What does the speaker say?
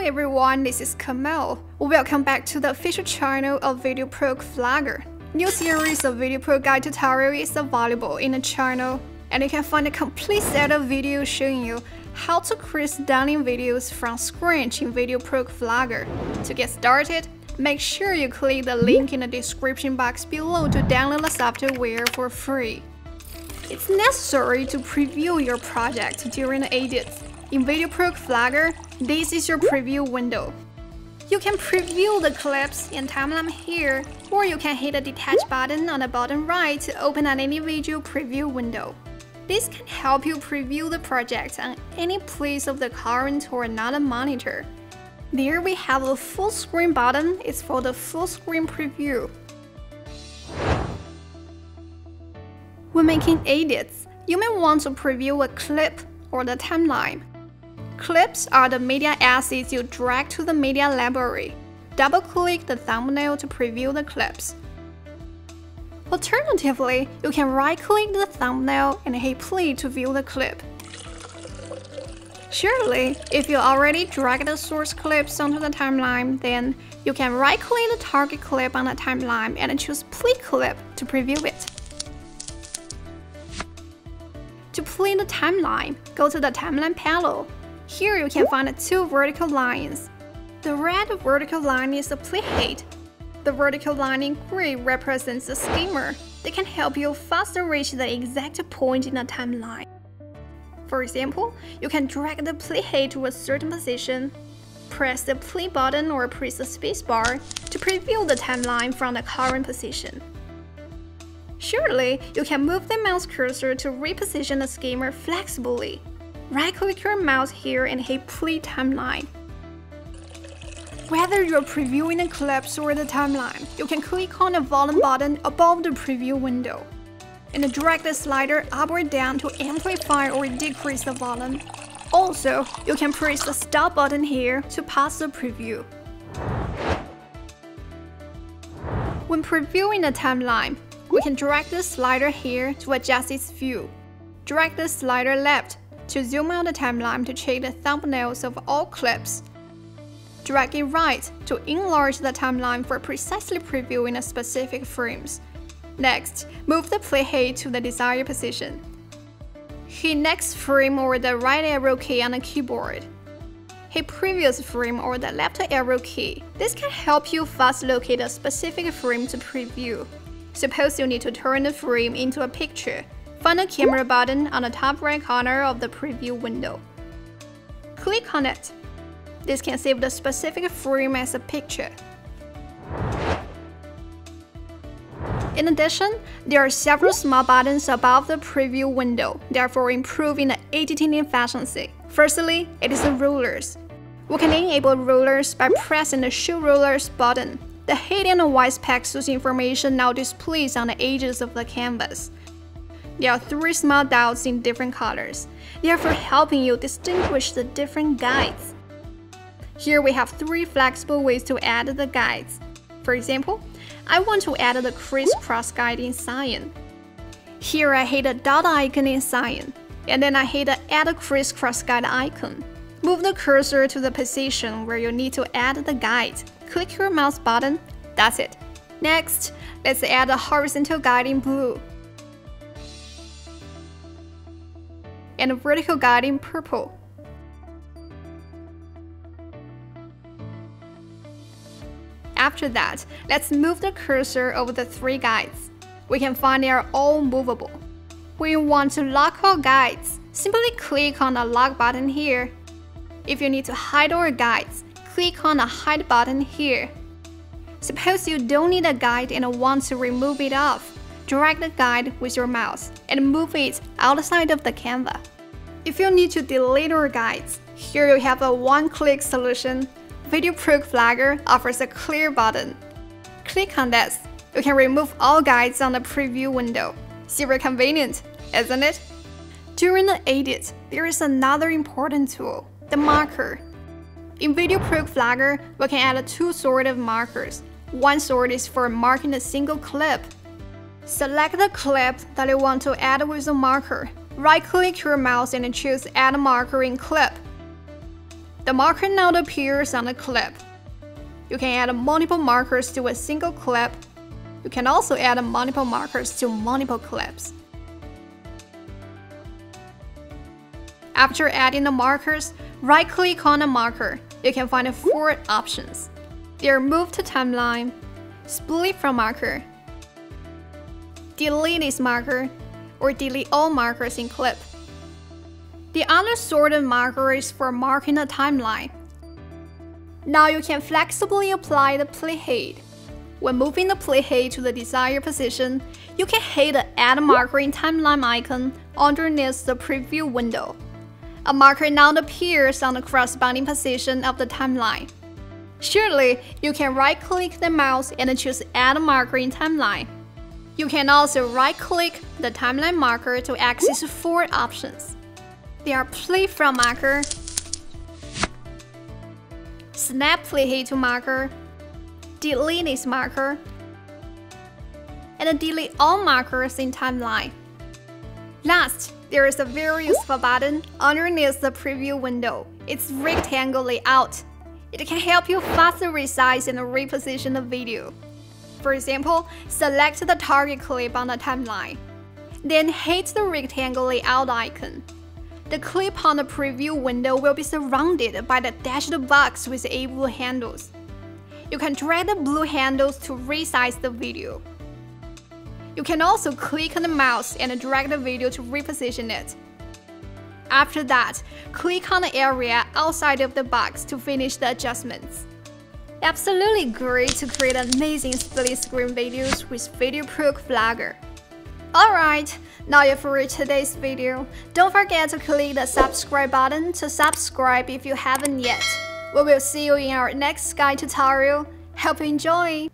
Hello everyone, this is Kamel. Welcome back to the official channel of VideoProc Vlogger. New series of VideoProc guide tutorial is available in the channel, and you can find a complete set of videos showing you how to create stunning videos from scratch in VideoProc Vlogger. To get started, make sure you click the link in the description box below to download the software for free. It's necessary to preview your project during the edits. In VideoProc Vlogger, this is your preview window. You can preview the clips and timeline here, or you can hit the detach button on the bottom right to open an individual preview window. This can help you preview the project on any place of the current or another monitor. There we have a full screen button. It's for the full screen preview. When making edits, you may want to preview a clip or the timeline. Clips are the media assets you drag to the media library. Double-click the thumbnail to preview the clips. Alternatively, you can right-click the thumbnail and hit play to view the clip. Surely, if you already dragged the source clips onto the timeline, then you can right-click the target clip on the timeline and choose Play Clip to preview it. To play the timeline, go to the timeline panel. Here you can find the two vertical lines. The red vertical line is the playhead. The vertical line in gray represents the skimmer. They can help you faster reach the exact point in the timeline. For example, you can drag the playhead to a certain position, press the play button or press the spacebar to preview the timeline from the current position. Surely, you can move the mouse cursor to reposition the skimmer flexibly. Right-click your mouse here and hit Play Timeline. Whether you're previewing the clips or the timeline, you can click on the volume button above the preview window and drag the slider up or down to amplify or decrease the volume. Also, you can press the Stop button here to pause the preview. When previewing the timeline, we can drag the slider here to adjust its view. Drag the slider left to zoom out the timeline to check the thumbnails of all clips. Drag it right to enlarge the timeline for precisely previewing the specific frames. Next, move the playhead to the desired position. Hit Next Frame or the right arrow key on the keyboard. Hit Previous Frame or the left arrow key. This can help you fast locate a specific frame to preview. Suppose you need to turn the frame into a picture. Find the camera button on the top right corner of the preview window. Click on it. This can save the specific frame as a picture. In addition, there are several small buttons above the preview window, therefore improving the editing efficiency. Firstly, it is the rulers. We can enable rulers by pressing the Show Rulers button. The head and the white pixels information now displays on the edges of the canvas. There are three small dots in different colors, therefore helping you distinguish the different guides. Here we have three flexible ways to add the guides. For example, I want to add the crisscross guide in cyan. Here I hit the dot icon in cyan, and then I hit the Add a Crisscross Guide icon. Move the cursor to the position where you need to add the guide. Click your mouse button, that's it. Next, let's add a horizontal guide in blue and a vertical guide in purple. After that, let's move the cursor over the three guides. We can find they are all movable. When you want to lock all guides, simply click on the lock button here. If you need to hide all guides, click on the Hide button here. Suppose you don't need a guide and want to remove it off. Drag the guide with your mouse and move it outside of the canvas. If you need to delete your guides, here you have a one-click solution. VideoProc Vlogger offers a clear button. Click on this. You can remove all guides on the preview window. Super convenient, isn't it? During the edit, there is another important tool, the marker. In VideoProc Vlogger, we can add two sorts of markers. One sort is for marking a single clip. Select the clip that you want to add with the marker. Right-click your mouse and choose Add Marker in Clip. The marker now appears on the clip. You can add multiple markers to a single clip. You can also add multiple markers to multiple clips. After adding the markers, right-click on the marker. You can find four options. They are Move to Timeline, Split from Marker, Delete this marker, or delete all markers in clip. The other sorted marker is for marking the timeline. Now you can flexibly apply the playhead. When moving the playhead to the desired position, you can hit the Add Marker in Timeline icon underneath the preview window. A marker now appears on the corresponding position of the timeline. Surely, you can right-click the mouse and choose Add Marker in Timeline. You can also right-click the timeline marker to access four options. They are Split from Marker, Snap Playhead to Marker, Delete this marker, and delete all markers in timeline. Last, there is a very useful button underneath the preview window. It's rectangle layout. It can help you faster resize and reposition the video. For example, select the target clip on the timeline. Then hit the rectangle layout icon. The clip on the preview window will be surrounded by the dashed box with eight blue handles. You can drag the blue handles to resize the video. You can also click on the mouse and drag the video to reposition it. After that, click on the area outside of the box to finish the adjustments. Absolutely great to create amazing split-screen videos with VideoProc Vlogger. Alright, now you've reached today's video. Don't forget to click the subscribe button to subscribe if you haven't yet. We will see you in our next Sky tutorial. Hope you enjoy!